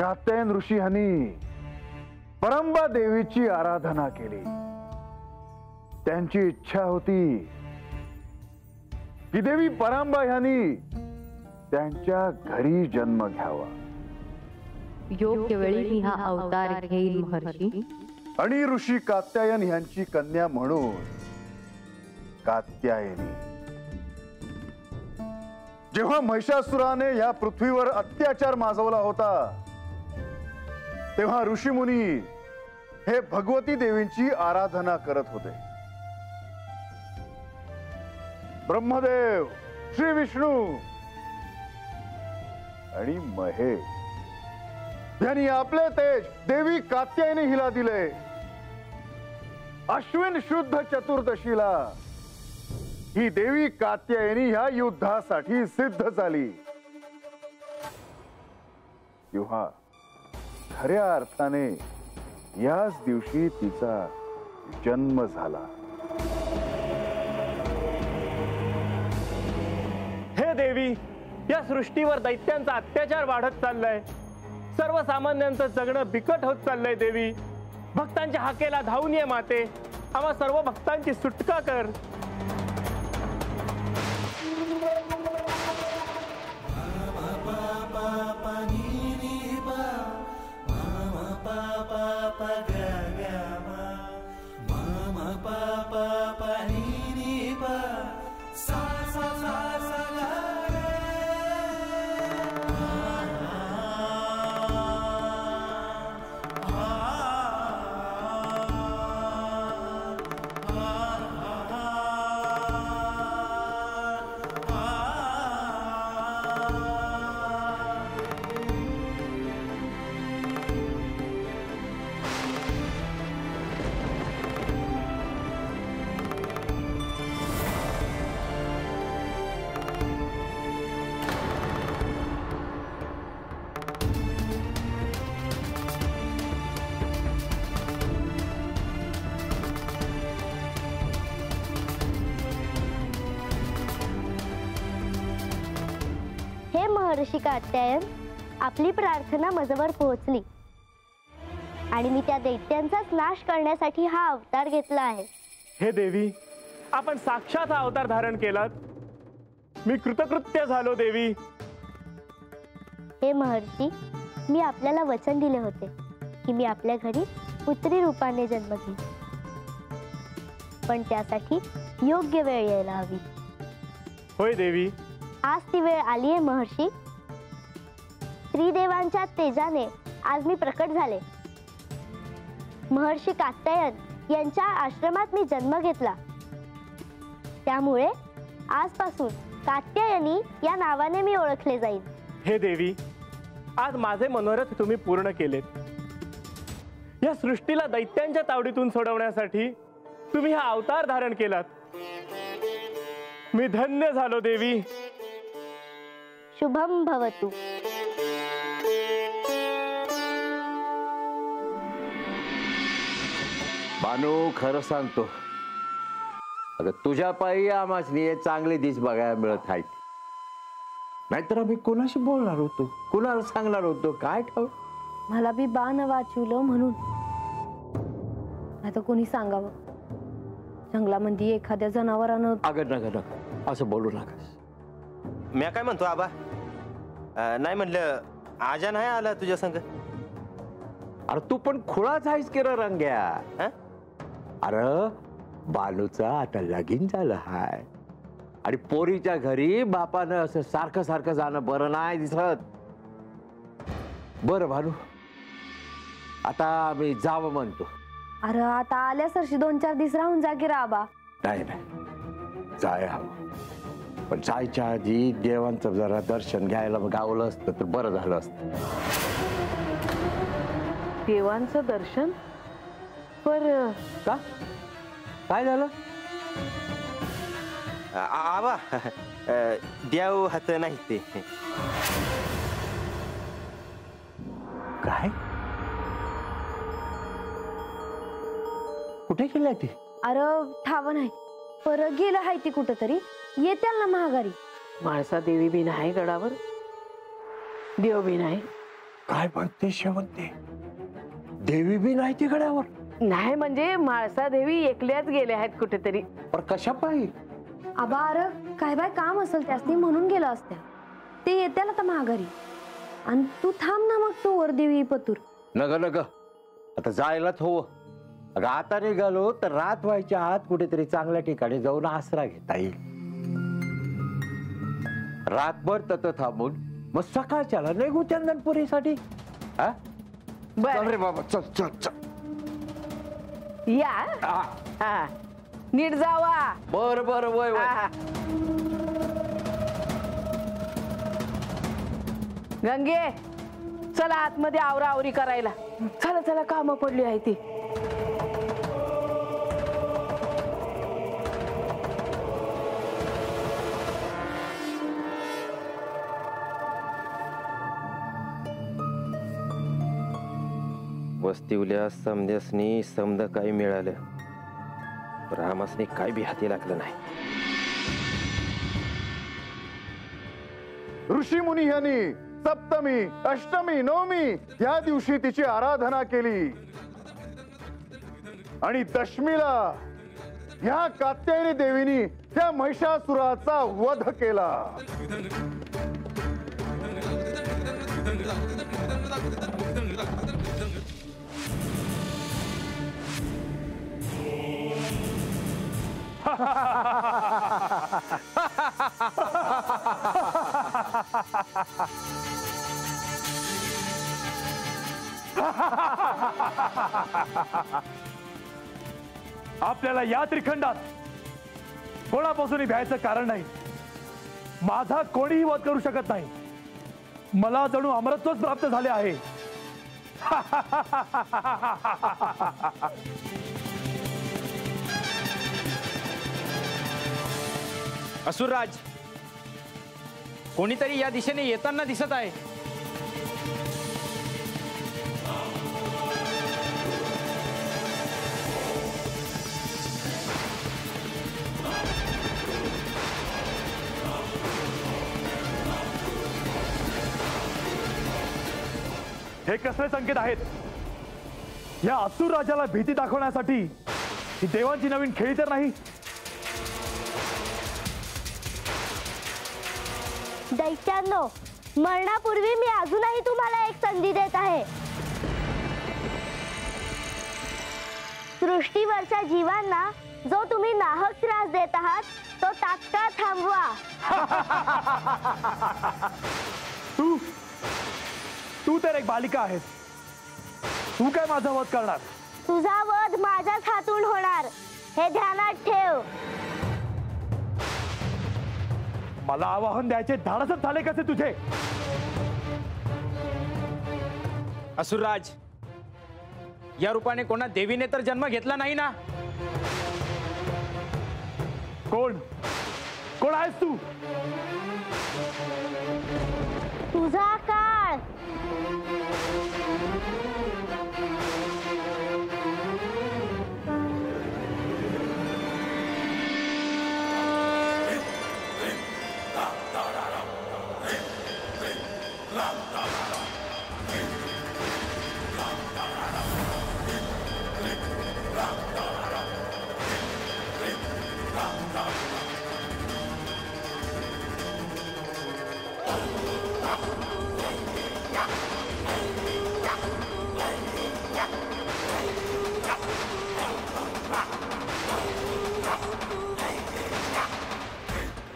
कात्यायन ऋषी यांनी परंबा देवीची आराधना केली। त्यांची इच्छा होती की देवी परंबा यांनी त्यांच्या घरी जन्म घ्यावा। योग्य वेळी हा अवतार घेईल महर्षी। आणि ऋषी कात्यायन यांची कन्या म्हणून कात्यायनी। जेव्हा महिषासुराने या पृथ्वीवर अत्याचार माजवला होता तेव्हा ऋषी मुनी हे भगवती देवींची आराधना करत होते। ब्रह्मदेव, श्री विष्णू आणि महेश यानी आपले तेज देवी कात्यायनी हिला दिले। अश्विन शुद्ध चतुर्दशीला ही देवी कात्यायनी ह्या युद्धासाठी सिद्ध झाली। तेव्हा खऱ्या अर्थाने याच दिवशी तिचा जन्म झाला। हे देवी, या सृष्टीवर दैत्यांचा अत्याचार वाढत चाललाय। सर्वसामान्यांचं जगणं बिकट होत चाललंय। देवी, भक्तांच्या हाकेला धावून ये माते। आम्हा सर्व भक्तांची सुटका कर। महर्षी कात्यायन, आपली प्रार्थना मजवर पोहोचली आणि मी त्या दैत्यांचाच नाश करण्यासाठी हा अवतार घेतला आहे। हे देवी, आपण साक्षात हा अवतार धारण केलात। मी कृतकृत्य झालो देवी। हे महर्षी, मी आपल्याला वचन दिले होते की मी आपल्या घरी पुत्री रूपाने जन्म घेईन, पण त्यासाठी योग्य वेळ यायला हवी। होय देवी, आज ती वेळ आली आहे महर्षी। त्रिदेवांच्या तेजाने आज मी प्रकट झाले। महर्षी कात्यायन यांच्या आश्रमात मी जन्म घेतला। त्यामुळे आजपासून कात्यायनी या नावाने मी ओळखले जाईल। हे देवी, आज माझे मनोरथ तुम्ही पूर्ण केलेत। या सृष्टीला दैत्यांच्या तावडीतून सोडवण्यासाठी तुम्ही हा अवतार धारण केलात। मी धन्य झालो देवी। शुभम भवतु। बानू, खरं सांगतो, अगं तुझ्या पायी आम्हासनी चांगली दिस बघायला मिळत आहेत। नाहीतर आम्ही कोणाशी बोलणार होतो, कोणाला सांगणार होतो काय ठाऊ। मला बी बाण वाचवलं म्हणून, आता कोणी सांगावं जंगलामध्ये एखाद्या जनावरानं। अगं नका नका, असं बोलू नका। मैं काय म्हणतो आबा, नाही म्हटलं आजा नाही आला तुझ्या संग। अरे तू पण खुळाच आहेस की रंग्या। अरे बालूचा आता लगीन झालं हाय आणि पोरीच्या घरी बापानं असं सारखं सारखं जाणं बरं नाही दिसत। बरं बालू, आता मी जावं म्हणतो। अरे आता आल्या सरशी 2-4 दिवस राहून जा की राबा। नाही नाही, जाय हवं, पण जायच्या आधी देवांचं जरा दर्शन घ्यायला गावलं असतं तर बरं झालं असतं। देवांचं दर्शन? पर का काय झालं आबा? देव हात नाही ते काय कुठे गेले ते? अरे ठाव नाही, पर गेलं आहे ती कुठंतरी। येत्याल ना महागारी। म्हाळसा देवी भी नाही गडावर, देव भी नाही, काय म्हणते शेवंती? देवी बी नाही तिकड्यावर? नाही म्हणजे म्हाळसा देवी एकल्याच गेल्या आहेत कुठेतरी. पण कशा पाई? आबार काय बाय काम असेल त्यासनी म्हणून गेला असत्या. ते येत्याल आता माघारी. आणि तू थांब ना मग तो वर देवी पतूर. नग नग आता जायलाच हो. अगं आता निघालो तर रात व्हायच्या आत कुठेतरी चांगल्या ठिकाणी जाऊन आसरा घेता येईल. रातभर तत थांबून मग सकाळच्याला निघू चंदनपुरीसाठी. हा चल रे बाबा, चल चल चल या, नीट जावा. बर बर वय वय. गंगे चला आतमध्ये आवराआवरी करायला. चला चला कामं पडली आहे ती. वस्तीवल्या समध्यासनी समद काही मिळालं, रामासनी काही बी हाती लागलं नाही. ऋषी मुनी यांनी सप्तमी अष्टमी नवमी या दिवशी तिची आराधना केली आणि दशमीला या कात्यायनी देवीनी त्या महिषासुराचा वध केला. आपल्याला या त्रिखंडात कोणापासून भ्यायचं कारण नाही. माझा कोणीही वध करू शकत नाही. मला जणू अमरत्वच प्राप्त झाले आहे. असुरराज, कोणीतरी या दिशेने येताना दिसत आहे. हे कसले संकेत आहेत? या असुर राजाला भीती दाखवण्यासाठी ही देवांची नवीन खेळी तर नाही? दैत्यांनो, मरणापूर्वी मी अजूनही तुम्हाला एक संधी देत आहे. सृष्टीवरच्या जीवांना जो तुम्ही नाहक त्रास देत आहात तो तात्काळ थांबवा. तू तू तर एक बालिका आहेस. तू काय माझा वध करणार? तुझा वध माझ्याच हातून होणार, हे ध्यानात ठेव. मला आवाहन द्यायचे धाडसच झाले कसे तुझे? असुरराज, या रूपाने कोणा देवीने तर जन्म घेतला नाही ना? कोण कोण आहेस तू? तुझा काळ.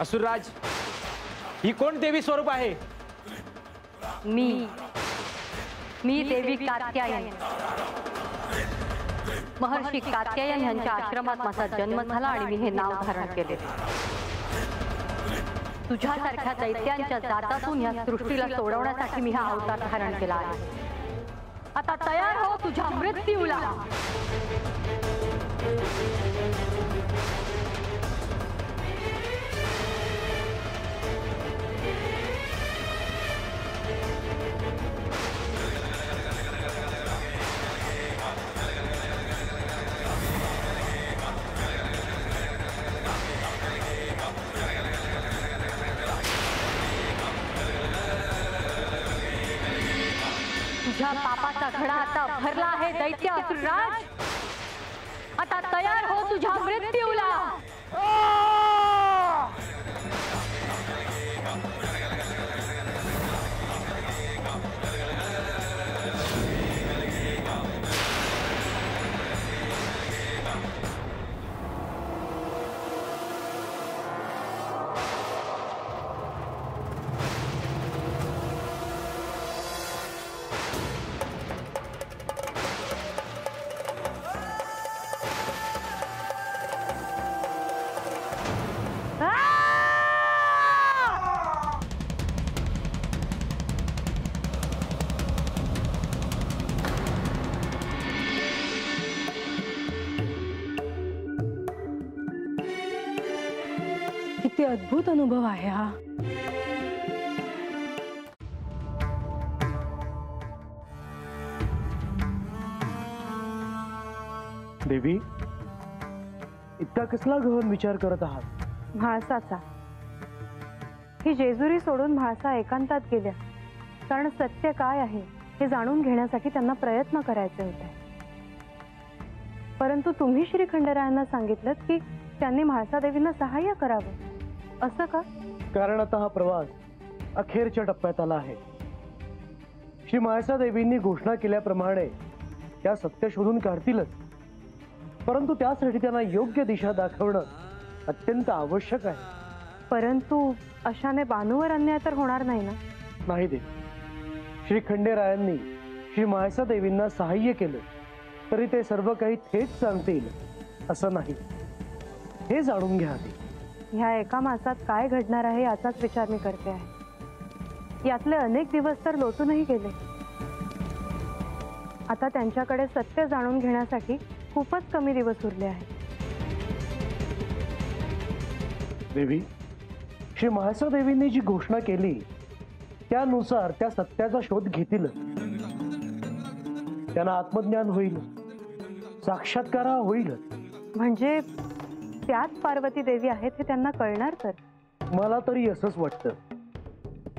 असुरराज, ही कोण देवी स्वरूप आहे? मी देवी कात्यायन. महर्षी कात्यायन यांच्या आश्रमात माझा जन्म झाला आणि मी हे नाव धारण केले. तुझ्यासारख्या दैत्यांच्या जातातून या सृष्टीला सोडवण्यासाठी मी हा अवतार धारण केला आहे. आता तयार हो तुझ्या मृत्यूला. तुझ्या पापाचा घडा आता भरला आहे दैत्य असुरराज, आता तयार हो तुझ्या मृत्यूला। किती अद्भुत अनुभव आहे हा। देवी, इतका कसला गहन विचार करत आहात? म्हाळसाचा ही जेजुरी सोडून म्हाळसा एकांतात गेल्या, कारण सत्य काय आहे हे जाणून घेण्यासाठी त्यांना प्रयत्न करायचे होते। परंतु तुम्ही श्रीखंडरायांना सांगितलं की त्यांनी म्हाळसा देवींना सहाय्य करावं, असं का? कारण आता हा प्रवास अखेरच्या टप्प्यात आला आहे। श्री म्हाळसा देवींनी घोषणा केल्याप्रमाणे त्या सत्य शोधून काढतीलच, परंतु त्यासाठी त्यांना योग्य दिशा दाखवणं अत्यंत आवश्यक आहे। परंतु अशाने बानूवर अन्याय तर होणार नाही ना? नाही देवी, श्री खंडेरायांनी श्री म्हाळसा देवींना सहाय्य केलं तरी ते सर्व काही थेट सांगतील असं नाही, हे जाणून घ्या। ह्या एका मासात काय घडणार आहे याचाच विचार मी करते आहे। यातले अनेक दिवस तर लोटूनही गेले, आता त्यांच्याकडे सत्य जाणून घेण्यासाठी खूपच कमी दिवस उरले आहेत। देवी, श्री म्हाळसा देवींनी जी घोषणा केली त्यानुसार त्या सत्याचा शोध घेतील, त्यांना आत्मज्ञान होईल, साक्षात्कार होईल। म्हणजे त्याच पार्वती देवी आहेत हे त्यांना कळणार? तर मला तरी असंच वाटतं,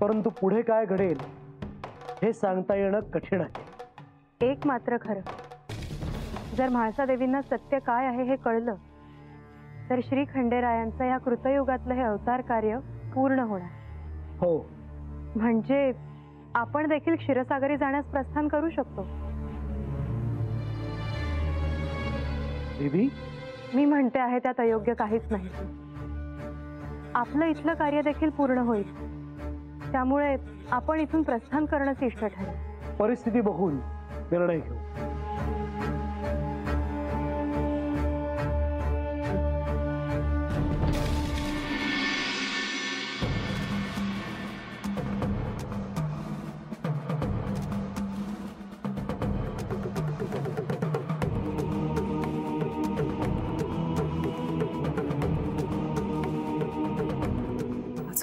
परंतु पुढे काय घडेल हे सांगता येणं कठीण आहे। एक मात्र खरं, जर म्हाळसा देवींना सत्य काय आहे हे कळलं तर श्री खंडेरायांचं या कृतयुगातलं हे अवतार कार्य पूर्ण होणार। हो, म्हणजे आपण देखील क्षीरसागरी जाण्यास प्रस्थान करू शकतो। देवी, मी म्हणते आहे त्यात अयोग्य काहीच नाही। आपलं इथलं कार्य देखील पूर्ण होईल, त्यामुळे आपण इथून प्रस्थान करणंच इष्ट ठरेल। परिस्थिती बघून निर्णय घेऊ।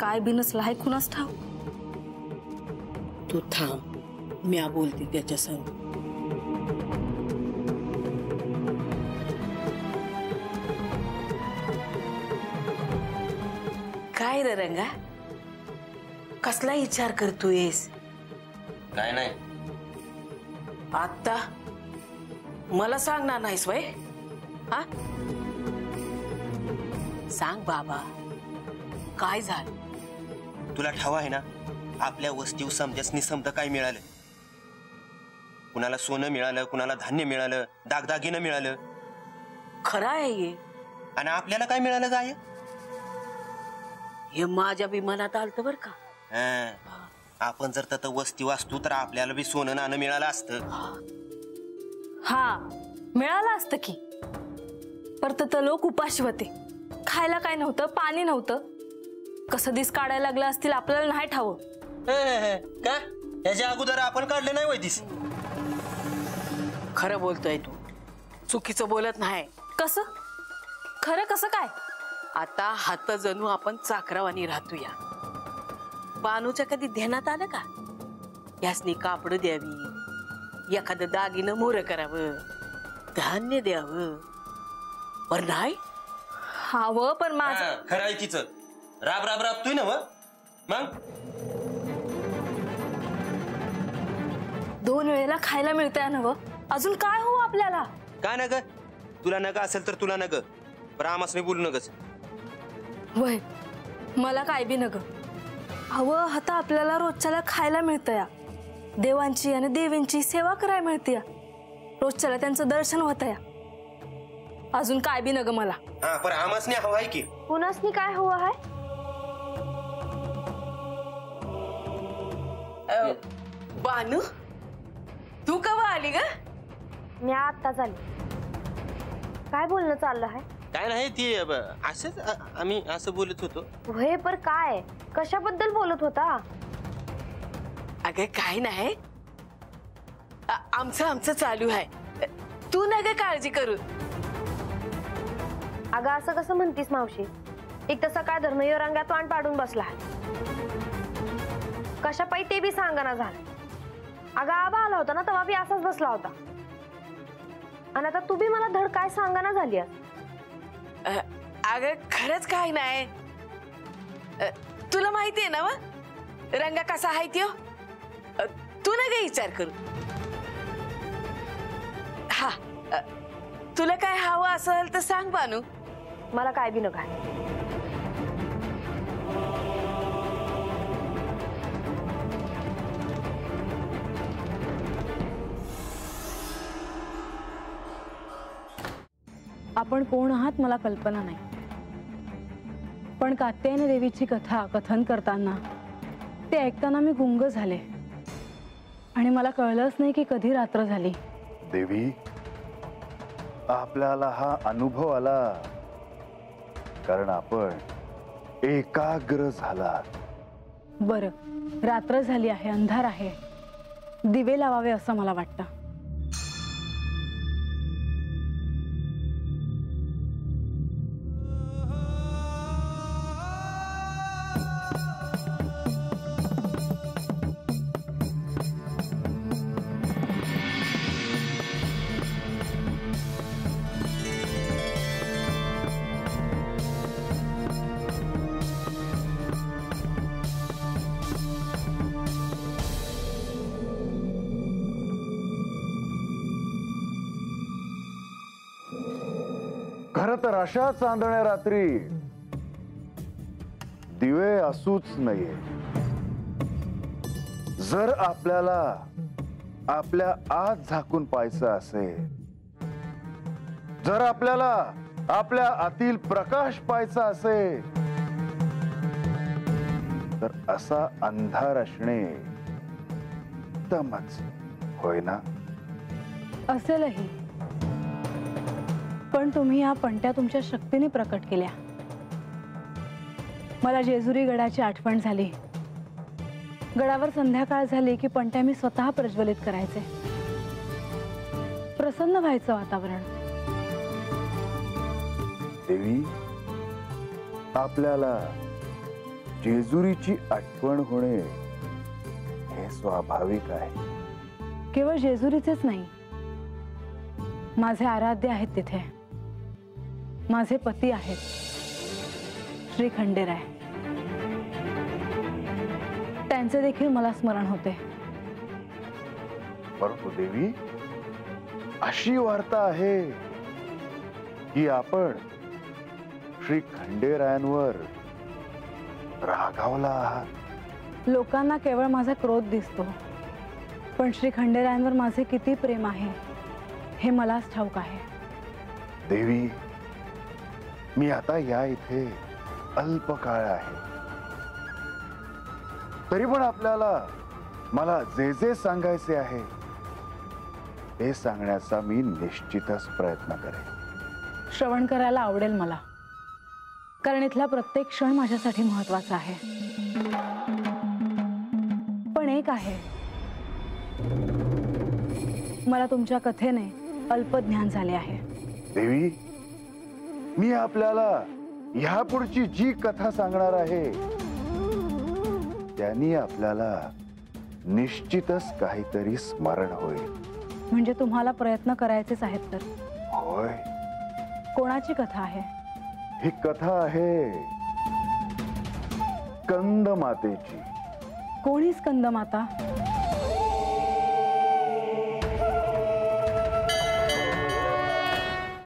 काय बिनसला आहे कुणास ठाव? तू थांब, मी बोलते त्याच्या संग। काय रे रंगा, कसला विचार करतोयस? काय नाही, आता मला सांगणार नाहीस वय? हा, सांग बाबा, काय झालं? तुला ठाव आहे ना, आपल्या वस्तीवर समजस निसमत काय मिळालं? कुणाला सोनं मिळालं, कुणाला दागिने मिळालं, दागदागिने मिळालं। खरं आहे हे? आणि आपल्याला काय मिळालं काय? हे माझ्या विमानात आलतं बरं का। आपण जर तत वस्तीवर असतो तर आपल्याला बी सोनं नाणं मिळालं असतं। हा, मिळालं असतं की, पर तत लोक उपाशी होते, खायला काय नव्हतं, पाणी नव्हतं, कसं दिस काढायला लागला असतील आपल्याला नाही ठाव। काय याच्या अगोदर आपण काढले नाही वय दिस? खरं बोलतोय तू, चुकीचं बोलत नाही। कसं खरं कसं काय? आता हात जणू आपण चाकरावानी राहतोया। बानूच्या कधी ध्यानात आलं का यासनी कापड द्यावी, एखादं दागिनं मोर करावं, धान्य द्यावं? पण नाही हावं, पण माझं खरं आहे तिचं राब राब राब तू ना। मग दोन वेळेला खायला मिळतंय नव, अजून काय हो आपल्याला? काय नग तुला नग असेल तर तुला नग, रामासने बोलू नगस वय, मला काय बी नग हवं. आता आपल्याला रोजच्याला खायला मिळतंय, देवांची आणि देवींची सेवा करायला मिळते, रोजच्याला त्यांचं दर्शन होतंय, अजून काय बी नग मला. हां पर आमासने हवं आहे की कोणासने काय हवं आहे? बानू तू कवा आली ग? मी आता झाली. काय बोलणं चाललं आहे? काय नाही ती असंच आम्ही असं बोलत होतो. वय पर काय कशाबद्दल बोलत होता? अगं काय नाही, आमचं आमचं चालू आहे, तू नका काळजी करू. अगं असं कसं म्हणतीस मावशी, एक तर सकाळ धर्मयो रंगात तोंड पाडून बसला, कशा पाई ते भी सांगना झालं. अगं आबा आला होता ना तेव्हा बी असाच बसला होता, आणि आता तू बी मला धड काय सांगना झाली. अगं खरंच काय नाही, तुला माहिती आहे ना व रंगा कसा आहे तो, तू ना काही विचार करू. हा तुला काय हवं असेल तर सांग बानू, मला काय बी नका. आपण कोण आहात मला कल्पना नाही, पण कात्यायन देवीची कथा कथन करताना ते ऐकताना मी गुंग झाले आणि मला कळलंच नाही की कधी रात्र झाली. देवी आपल्याला हा अनुभव आला कारण आपण एकाग्र झालात. बरं रात्र झाली आहे, अंधार आहे, दिवे लावावे असं मला वाटतं. खरं तर अशा चांदण्या रात्री दिवे असूच नाहीये. जर आपल्याला आपल्या आत झाकून पाहायचं असेल, जर आपल्याला आपल्या आतील प्रकाश पाहायचा असेल तर असा अंधार असणे तमच होय ना? असेलही, पण तुम्ही या पणत्या तुमच्या शक्तीने प्रकट केल्या. मला जेजुरी गडाची आठवण झाली. गडावर संध्याकाळ झाली की पणत्या मी स्वतः प्रज्वलित करायचे, प्रसन्न व्हायचं वातावरण. देवी आपल्याला जेजुरीची आठवण होणे हे स्वाभाविक आहे. केवळ जेजुरीचेच नाही, माझे आराध्य आहेत तिथे, माझे पती आहेत श्रीखंडराय, त्यांचे देखील मला स्मरण होते. परंतु देवी अशी वार्ता आहे की आपण श्रीखंडरायांवर रागावला आहात. लोकांना केवळ माझा क्रोध दिसतो, पण श्रीखंडरायांवर माझे किती प्रेम आहे हे मलाच ठाऊक आहे. देवी मी आता या इथे अल्प काळ आहे, तरी पण आपल्याला मला जे जे सांगायचे आहे ते सांगण्याचा मी निश्चितच प्रयत्न करेन. श्रवण करायला आवडेल मला, कारण इथला प्रत्येक क्षण माझ्यासाठी महत्त्वाचा आहे. पण एक आहे, मला तुमच्या कथेने अल्पज्ञान झाले आहे. देवी मी आपल्याला यापुढची जी कथा सांगणार आहे त्यांनी आपल्याला निश्चितच काहीतरी स्मरण होईल. म्हणजे तुम्हाला प्रयत्न करायचेच आहेत तर? होय. कोणाची कथा आहे ही? कथा आहे स्कंदमातेची. कोणी स्कंदमाता?